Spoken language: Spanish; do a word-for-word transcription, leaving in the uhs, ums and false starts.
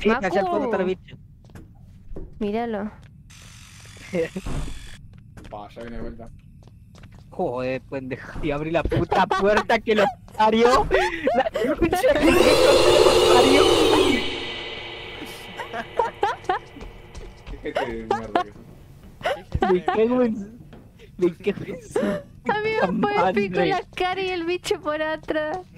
Sí, Macu. Hacia el fondo está la bicha. Míralo. Oh, ya viene de vuelta. Joder, pendeja. Y abrí la puta puerta que lo parió. La puta que lo parió. Qué gente de mierda que son. Me cago en... Me cago en... Amigo, fue el pico en la cara y el bicho por atrás.